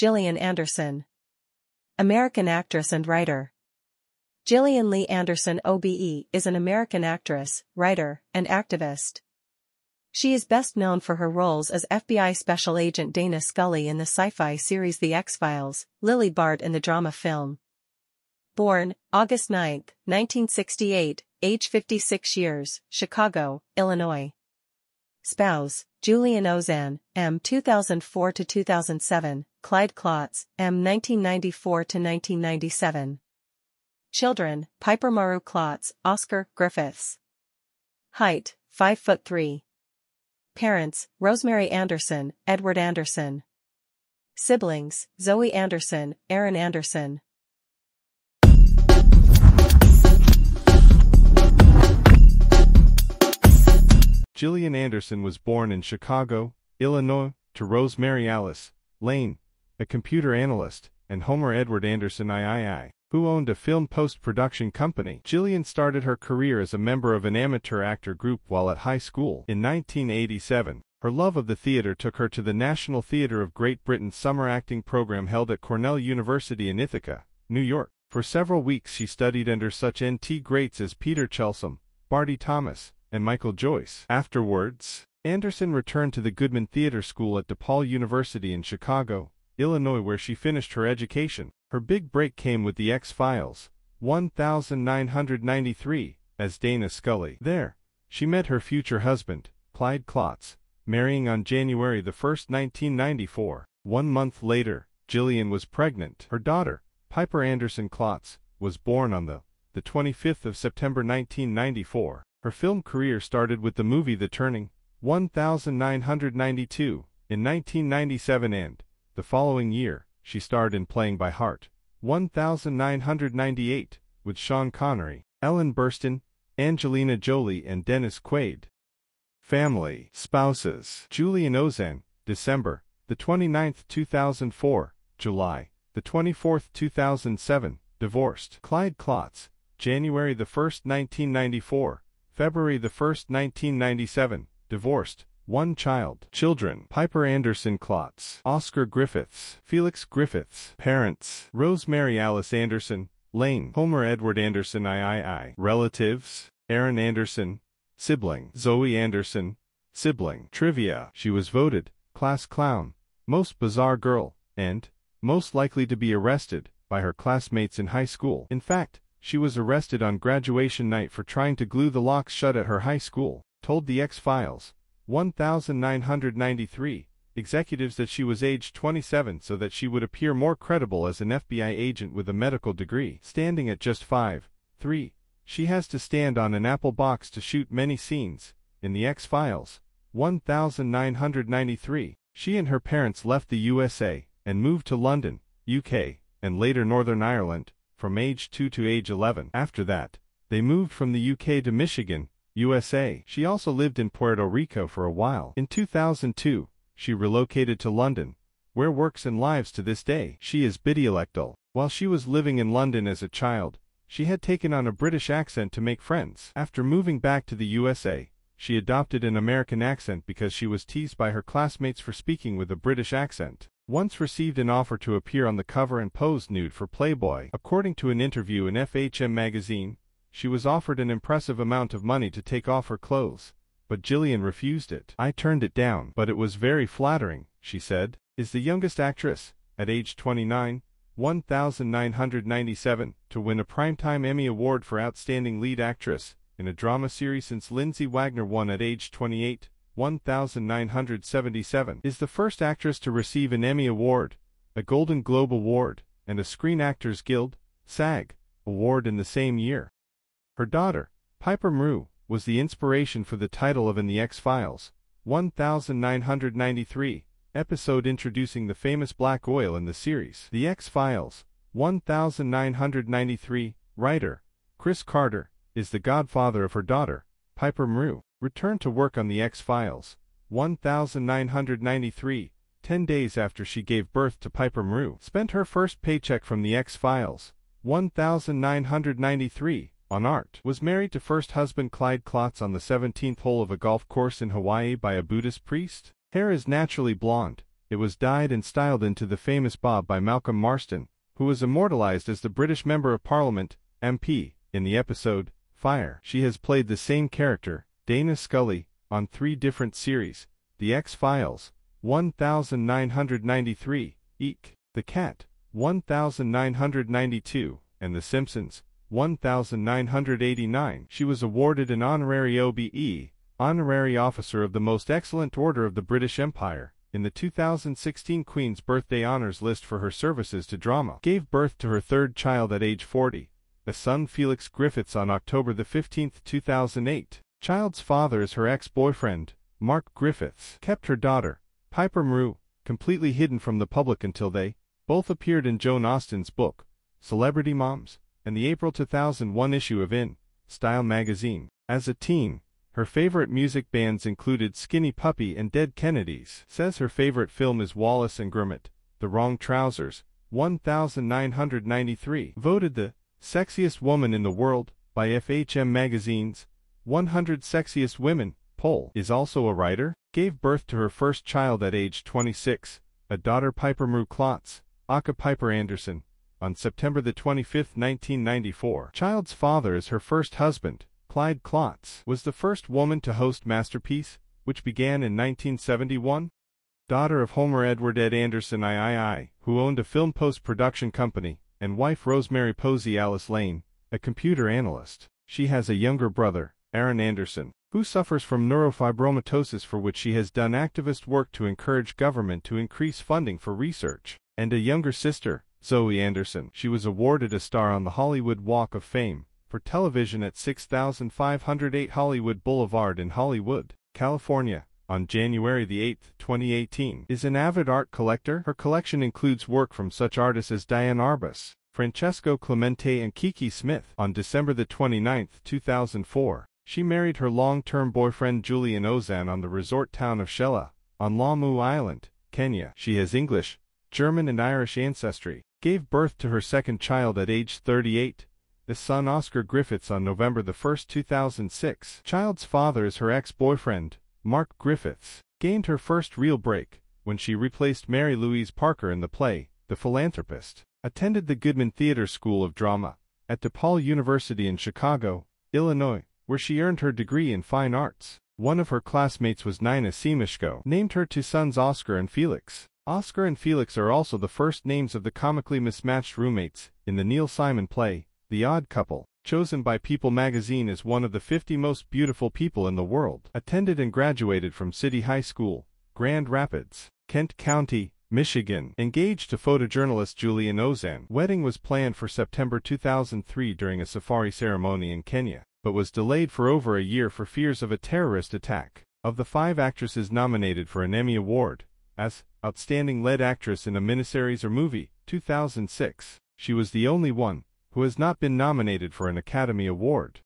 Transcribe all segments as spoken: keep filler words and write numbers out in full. Gillian Anderson, American actress and writer. Gillian Lee Anderson O B E is an American actress, writer, and activist. She is best known for her roles as F B I Special Agent Dana Scully in the sci-fi series The X-Files, Lily Bard in the drama film. Born, August ninth, nineteen sixty-eight, age fifty-six years, Chicago, Illinois. Spouse, Julian Ozanne, M. two thousand four to two thousand seven, Clyde Klotz, M. nineteen ninety-four to nineteen ninety-seven. Children, Piper Maru Klotz, Oscar Griffiths. Height, five foot three. Parents, Rosemary Anderson, Edward Anderson. Siblings, Zoe Anderson, Aaron Anderson. Gillian Anderson was born in Chicago, Illinois, to Rosemary Alice Lane, a computer analyst, and Homer Edward Anderson the third, who owned a film post-production company. Gillian started her career as a member of an amateur actor group while at high school. In nineteen eighty-seven, her love of the theater took her to the National Theatre of Great Britain's summer acting program held at Cornell University in Ithaca, New York. For several weeks she studied under such N T greats as Peter Chelsom, Barty Thomas, and Michael Joyce. Afterwards, Anderson returned to the Goodman Theater School at DePaul University in Chicago, Illinois, where she finished her education. Her big break came with The X-Files, nineteen ninety-three, as Dana Scully. There, she met her future husband, Clyde Klotz, marrying on January first, nineteen ninety-four. One month later, Gillian was pregnant. Her daughter, Piper Anderson Klotz, was born on the, the twenty-fifth of September nineteen ninety-four. Her film career started with the movie The Turning, nineteen ninety-two, in nineteen ninety-seven, and, the following year, she starred in Playing by Heart, nineteen ninety-eight, with Sean Connery, Ellen Burstyn, Angelina Jolie, and Dennis Quaid. Family. Spouses. Julian Ozanne, December the twenty-ninth, two thousand four, July the twenty-fourth, two thousand seven, divorced. Clyde Klotz, January the first, nineteen ninety-four, February the first, nineteen ninety-seven, divorced. One child. Children. Piper Anderson Klotz, Oscar Griffiths, Felix Griffiths. Parents. Rosemary Alice Anderson Lane, Homer Edward Anderson the third. Relatives. Erin Anderson, sibling. Zoe Anderson, sibling. Trivia. She was voted class clown, most bizarre girl, and most likely to be arrested by her classmates in high school. In fact, she was arrested on graduation night for trying to glue the locks shut at her high school. Told The X-Files, nineteen ninety-three, executives that she was age twenty-seven so that she would appear more credible as an F B I agent with a medical degree. Standing at just five foot three, she has to stand on an apple box to shoot many scenes. In The X-Files, nineteen ninety-three, she and her parents left the U S A and moved to London, U K, and later Northern Ireland, from age two to age eleven. After that, they moved from the U K to Michigan, U S A. She also lived in Puerto Rico for a while. In two thousand two, she relocated to London, where works and lives to this day. She is bidialectal. While she was living in London as a child, she had taken on a British accent to make friends. After moving back to the U S A, she adopted an American accent because she was teased by her classmates for speaking with a British accent. Once received an offer to appear on the cover and pose nude for Playboy. According to an interview in F H M magazine, she was offered an impressive amount of money to take off her clothes, but Gillian refused it. "I turned it down, but it was very flattering," she said. Is the youngest actress, at age twenty-nine, nineteen ninety-seven, to win a Primetime Emmy Award for Outstanding Lead Actress in a Drama Series since Lindsay Wagner won at age twenty-eight, nineteen seventy-seven. Is the first actress to receive an Emmy Award, a Golden Globe Award, and a Screen Actors Guild, SAG, award in the same year. Her daughter, Piper Maru, was the inspiration for the title of In the X-Files, nineteen ninety-three, episode introducing the famous black oil in the series. The X-Files, nineteen ninety-three, writer, Chris Carter, is the godfather of her daughter, Piper Maru. Returned to work on The X-Files, nineteen ninety-three, ten days after she gave birth to Piper Maru. Spent her first paycheck from The X-Files, nineteen ninety-three, on art. Was married to first husband Clyde Klotz on the seventeenth hole of a golf course in Hawaii by a Buddhist priest. Hair is naturally blonde, it was dyed and styled into the famous bob by Malcolm Marston, who was immortalized as the British Member of Parliament, M P, in the episode Fire. She has played the same character, Dana Scully, on three different series, The X-Files, nineteen ninety-three, Eek, The Cat, nineteen ninety-two, and The Simpsons, nineteen eighty-nine. She was awarded an honorary O B E, Honorary Officer of the Most Excellent Order of the British Empire, in the two thousand sixteen Queen's Birthday Honours list for her services to drama. Gave birth to her third child at age forty, a son Felix Griffiths, on October fifteenth, two thousand eight. Child's father is her ex-boyfriend, Mark Griffiths. Kept her daughter, Piper Maru, completely hidden from the public until they both appeared in Joan Austen's book, Celebrity Moms, and the April two thousand one issue of In Style magazine. As a teen, her favorite music bands included Skinny Puppy and Dead Kennedys. Says her favorite film is Wallace and Gromit, The Wrong Trousers, nineteen ninety-three. Voted the sexiest woman in the world by F H M Magazine's one hundred Sexiest Women poll. Is also a writer. Gave birth to her first child at age twenty-six, a daughter Piper Maru Klotz, aka Piper Anderson, on September twenty-fifth, nineteen ninety-four. Child's father is her first husband, Clyde Klotz. Was the first woman to host Masterpiece, which began in nineteen seventy-one. Daughter of Homer Edward Ed Anderson the second, who owned a film post-production company, and wife Rosemary Posey Alice Lane, a computer analyst. She has a younger brother, Aaron Anderson, who suffers from neurofibromatosis, for which she has done activist work to encourage government to increase funding for research, and a younger sister, Zoe Anderson. She was awarded a star on the Hollywood Walk of Fame for television at six thousand five hundred eight Hollywood Boulevard in Hollywood, California, on January eighth, twenty eighteen. Is an avid art collector. Her collection includes work from such artists as Diane Arbus, Francesco Clemente, and Kiki Smith. On December twenty-ninth, two thousand four, she married her long-term boyfriend Julian Ozanne on the resort town of Shella, on Lamu Island, Kenya. She has English, German, and Irish ancestry. Gave birth to her second child at age thirty-eight, the son Oscar Griffiths, on November first, two thousand six. Child's father is her ex-boyfriend, Mark Griffiths. Gained her first real break when she replaced Mary Louise Parker in the play The Philanthropist. Attended the Goodman Theatre School of Drama at DePaul University in Chicago, Illinois, where she earned her degree in fine arts. One of her classmates was Nina Simishko. Named her two sons Oscar and Felix. Oscar and Felix are also the first names of the comically mismatched roommates in the Neil Simon play, The Odd Couple. Chosen by People magazine as one of the fifty most beautiful people in the world. Attended and graduated from City High School, Grand Rapids, Kent County, Michigan. Engaged to photojournalist Julian Ozanne. Wedding was planned for September two thousand three during a safari ceremony in Kenya, but was delayed for over a year for fears of a terrorist attack. Of the five actresses nominated for an Emmy Award as Outstanding Lead Actress in a Miniseries or Movie, two thousand six, she was the only one who has not been nominated for an Academy Award.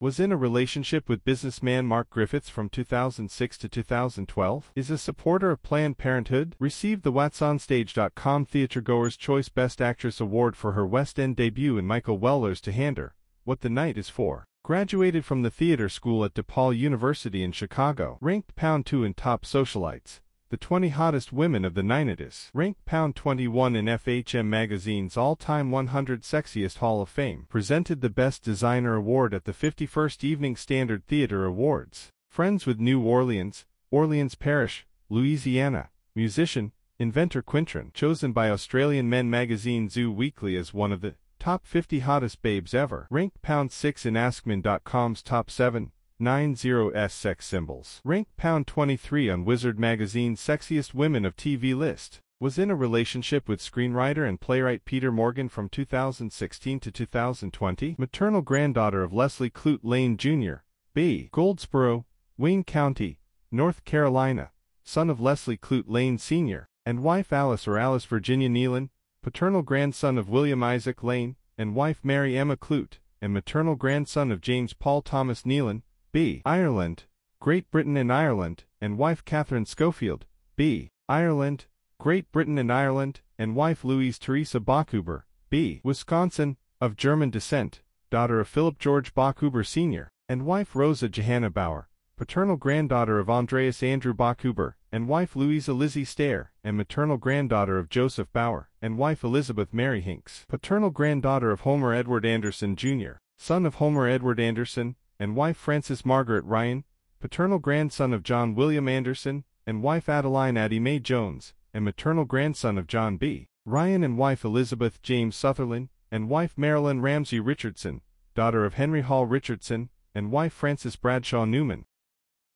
Was in a relationship with businessman Mark Griffiths from two thousand six to two thousand twelve. Is a supporter of Planned Parenthood. Received the What's On Stage dot com Theatregoers' Choice Best Actress Award for her West End debut in Michael Weller's To Hander, What the Night Is For. Graduated from the theater school at DePaul University in Chicago. Ranked pound two in Top Socialites, the twenty hottest women of the nineties. Ranked pound twenty-one in F H M Magazine's all-time one hundred Sexiest Hall of Fame. Presented the Best Designer Award at the fifty-first Evening Standard Theater Awards. Friends with New Orleans, Orleans Parish, Louisiana, musician, inventor Quintron. Chosen by Australian men magazine Zoo Weekly as one of the top fifty hottest babes ever. Ranked pound six in Askman dot com's Top seven ninety Sex Symbols. Ranked pound twenty-three on Wizard Magazine's Sexiest Women of T V list. Was in a relationship with screenwriter and playwright Peter Morgan from two thousand sixteen to two thousand twenty. Maternal granddaughter of Leslie Clute Lane Junior, B. Goldsboro, Wayne County, North Carolina, son of Leslie Clute Lane Senior, and wife Alice or Alice Virginia Nealon, paternal grandson of William Isaac Lane, and wife Mary Emma Clute, and maternal grandson of James Paul Thomas Nealon, B. Ireland, Great Britain and Ireland, and wife Catherine Schofield, B. Ireland, Great Britain and Ireland, and wife Louise Teresa Bachhuber, B. Wisconsin, of German descent, daughter of Philip George Bachhuber Senior, and wife Rosa Johanna Bauer, paternal granddaughter of Andreas Andrew Bachhuber, and wife Louisa Lizzie Stair, and maternal granddaughter of Joseph Bauer, and wife Elizabeth Mary Hinks, paternal granddaughter of Homer Edward Anderson, Junior, son of Homer Edward Anderson, and wife Frances Margaret Ryan, paternal grandson of John William Anderson, and wife Adeline Addie Mae Jones, and maternal grandson of John B. Ryan and wife Elizabeth James Sutherland, and wife Marilyn Ramsey Richardson, daughter of Henry Hall Richardson, and wife Frances Bradshaw Newman,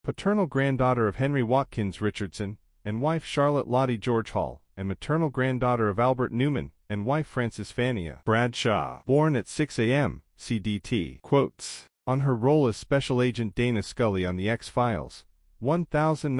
paternal granddaughter of Henry Watkins Richardson, and wife Charlotte Lottie George Hall, and maternal granddaughter of Albert Newman, and wife Frances Fania Bradshaw, born at six A M, C D T. Quotes. On her role as Special Agent Dana Scully on The X-Files, nineteen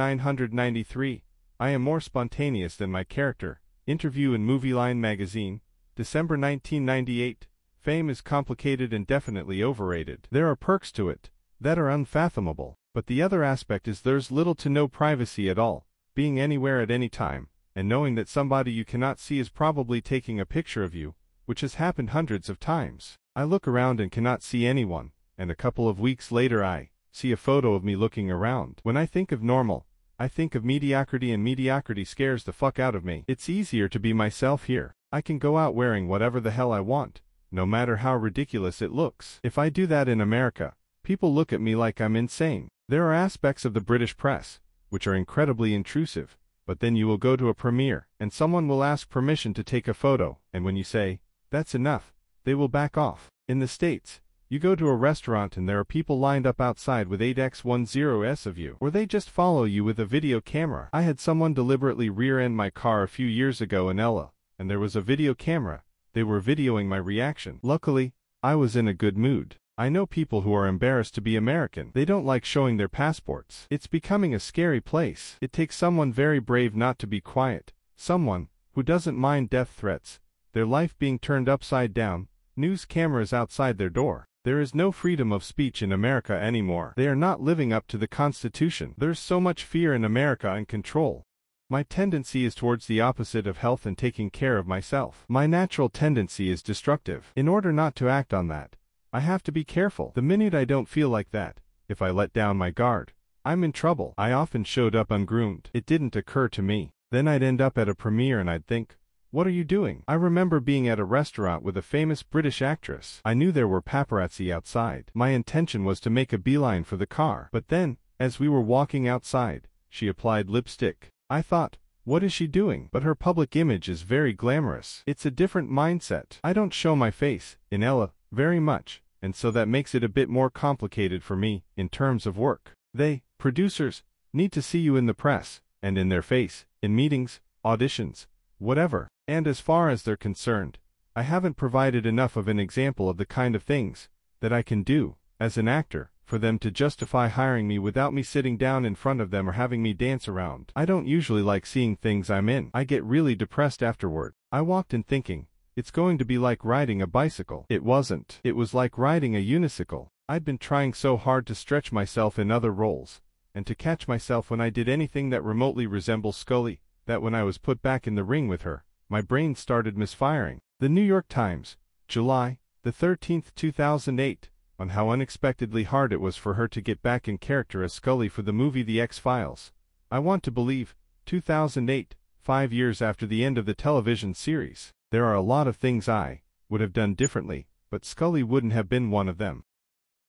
ninety-three, I am more spontaneous than my character, interview in Movie Line magazine, December nineteen ninety-eight, fame is complicated and definitely overrated. There are perks to it that are unfathomable. But the other aspect is there's little to no privacy at all, being anywhere at any time, and knowing that somebody you cannot see is probably taking a picture of you, which has happened hundreds of times. I look around and cannot see anyone, and a couple of weeks later I see a photo of me looking around. When I think of normal, I think of mediocrity, and mediocrity scares the fuck out of me. It's easier to be myself here. I can go out wearing whatever the hell I want, no matter how ridiculous it looks. If I do that in America, people look at me like I'm insane. There are aspects of the British press which are incredibly intrusive, but then you will go to a premiere, and someone will ask permission to take a photo, and when you say, that's enough, they will back off. In the States, you go to a restaurant and there are people lined up outside with eight by ten s of you, or they just follow you with a video camera. I had someone deliberately rear-end my car a few years ago in Ella, and there was a video camera. They were videoing my reaction. Luckily, I was in a good mood. I know people who are embarrassed to be American. They don't like showing their passports. It's becoming a scary place. It takes someone very brave not to be quiet, someone who doesn't mind death threats, their life being turned upside down, news cameras outside their door. There is no freedom of speech in America anymore. They are not living up to the Constitution. There's so much fear in America and control. My tendency is towards the opposite of health and taking care of myself. My natural tendency is destructive. In order not to act on that, I have to be careful. The minute I don't feel like that, if I let down my guard, I'm in trouble. I often showed up ungroomed. It didn't occur to me. Then I'd end up at a premiere and I'd think, what are you doing? I remember being at a restaurant with a famous British actress. I knew there were paparazzi outside. My intention was to make a beeline for the car. But then, as we were walking outside, she applied lipstick. I thought, what is she doing? But her public image is very glamorous. It's a different mindset. I don't show my face in Ella very much, and so that makes it a bit more complicated for me in terms of work. They, producers, need to see you in the press, and in their face, in meetings, auditions, whatever. And as far as they're concerned, I haven't provided enough of an example of the kind of things that I can do as an actor for them to justify hiring me without me sitting down in front of them or having me dance around. I don't usually like seeing things I'm in. I get really depressed afterward. I walked in thinking, it's going to be like riding a bicycle. It wasn't. It was like riding a unicycle. I'd been trying so hard to stretch myself in other roles, and to catch myself when I did anything that remotely resembles Scully, that when I was put back in the ring with her, my brain started misfiring. The New York Times, July the thirteenth two thousand eight, on how unexpectedly hard it was for her to get back in character as Scully for the movie The X-Files. I want to believe, two thousand eight, five years after the end of the television series. There are a lot of things I would have done differently, but Scully wouldn't have been one of them.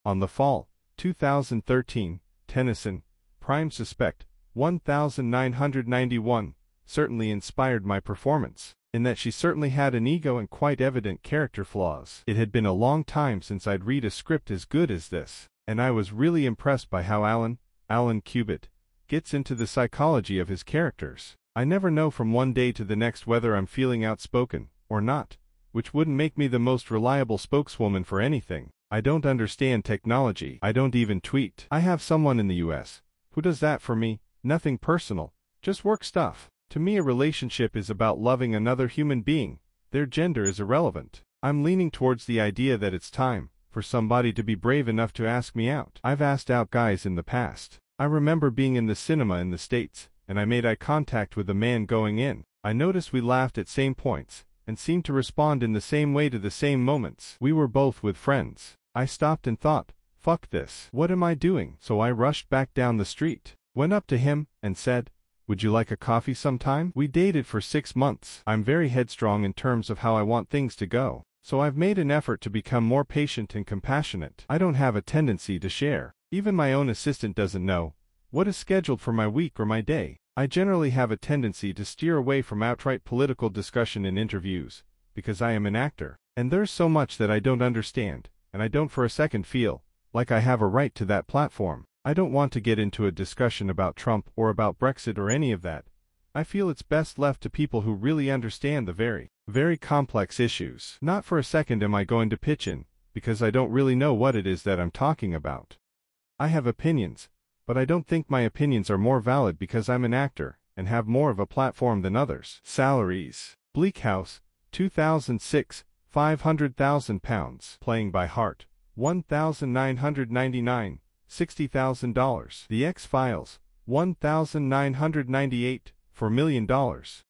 On the fall, two thousand thirteen, Tennyson, Prime Suspect, nineteen ninety-one, certainly inspired my performance, in that she certainly had an ego and quite evident character flaws. It had been a long time since I'd read a script as good as this, and I was really impressed by how Alan, Alan Cubitt, gets into the psychology of his characters. I never know from one day to the next whether I'm feeling outspoken or not, which wouldn't make me the most reliable spokeswoman for anything. I don't understand technology. I don't even tweet. I have someone in the U S who does that for me, nothing personal, just work stuff. To me, a relationship is about loving another human being. Their gender is irrelevant. I'm leaning towards the idea that it's time for somebody to be brave enough to ask me out. I've asked out guys in the past. I remember being in the cinema in the States, and I made eye contact with the man going in. I noticed we laughed at same points, and seemed to respond in the same way to the same moments. We were both with friends. I stopped and thought, Fuck this. What am I doing? So I rushed back down the street, went up to him, and said, would you like a coffee sometime? We dated for six months. I'm very headstrong in terms of how I want things to go, so I've made an effort to become more patient and compassionate. I don't have a tendency to share. Even my own assistant doesn't know what is scheduled for my week or my day. I generally have a tendency to steer away from outright political discussion in interviews, because I am an actor, and there's so much that I don't understand, and I don't for a second feel like I have a right to that platform. I don't want to get into a discussion about Trump or about Brexit or any of that. I feel it's best left to people who really understand the very, very complex issues. Not for a second am I going to pitch in, because I don't really know what it is that I'm talking about. I have opinions, but I don't think my opinions are more valid because I'm an actor and have more of a platform than others. Salaries. Bleak House, two thousand six, five hundred thousand pounds. Playing by Heart, one thousand nine hundred ninety-nine, sixty thousand dollars. The X-Files, one thousand nine hundred ninety-eight, four million dollars.